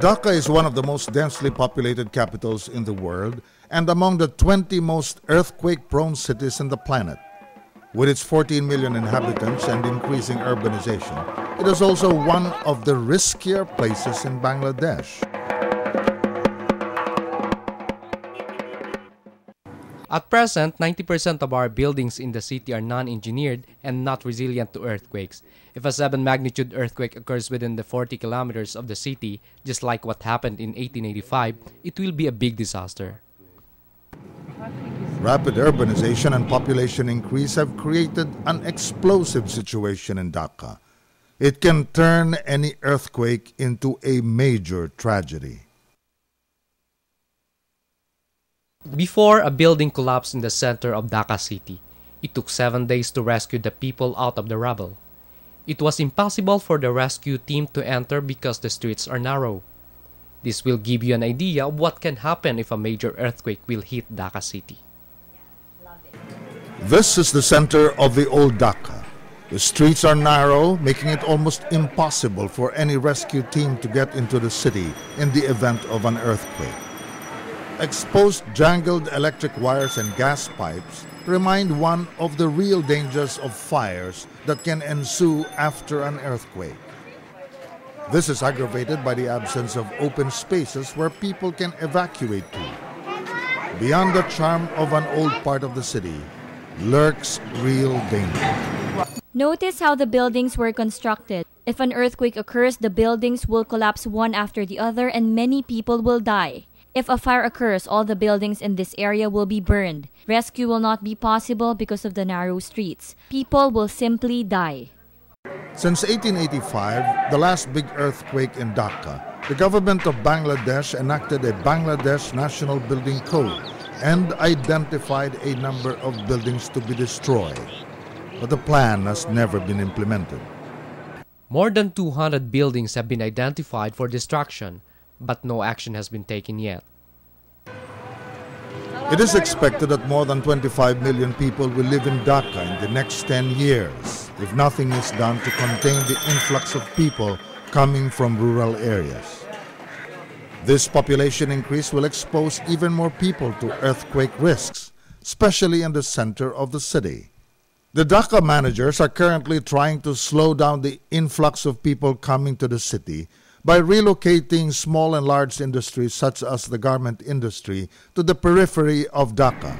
Dhaka is one of the most densely populated capitals in the world and among the 20 most earthquake-prone cities in the planet. With its 14 million inhabitants and increasing urbanization, it is also one of the riskier places in Bangladesh. At present, 90% of our buildings in the city are non-engineered and not resilient to earthquakes. If a 7-magnitude earthquake occurs within the 40 kilometers of the city, just like what happened in 1885, it will be a big disaster. Rapid urbanization and population increase have created an explosive situation in Dhaka. It can turn any earthquake into a major tragedy. Before, a building collapsed in the center of Dhaka city. It took 7 days to rescue the people out of the rubble. It was impossible for the rescue team to enter because the streets are narrow. This will give you an idea of what can happen if a major earthquake will hit Dhaka city. This is the center of the old Dhaka. The streets are narrow, making it almost impossible for any rescue team to get into the city in the event of an earthquake. Exposed jangled electric wires and gas pipes remind one of the real dangers of fires that can ensue after an earthquake. This is aggravated by the absence of open spaces where people can evacuate to. Beyond the charm of an old part of the city lurks real danger. Notice how the buildings were constructed. If an earthquake occurs, the buildings will collapse one after the other and many people will die. If a fire occurs, all the buildings in this area will be burned. Rescue will not be possible because of the narrow streets. People will simply die. Since 1885, the last big earthquake in Dhaka, the government of Bangladesh enacted a Bangladesh National Building Code and identified a number of buildings to be destroyed. But the plan has never been implemented. More than 200 buildings have been identified for destruction, but no action has been taken yet. It is expected that more than 25 million people will live in Dhaka in the next 10 years if nothing is done to contain the influx of people coming from rural areas. This population increase will expose even more people to earthquake risks, especially in the center of the city. The Dhaka managers are currently trying to slow down the influx of people coming to the city by relocating small and large industries such as the garment industry to the periphery of Dhaka.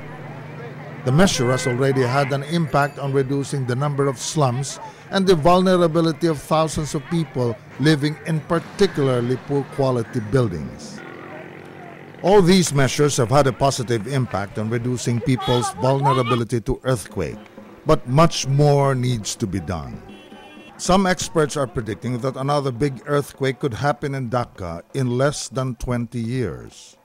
The measure has already had an impact on reducing the number of slums and the vulnerability of thousands of people living in particularly poor quality buildings. All these measures have had a positive impact on reducing people's vulnerability to earthquake, but much more needs to be done. Some experts are predicting that another big earthquake could happen in Dhaka in less than 20 years.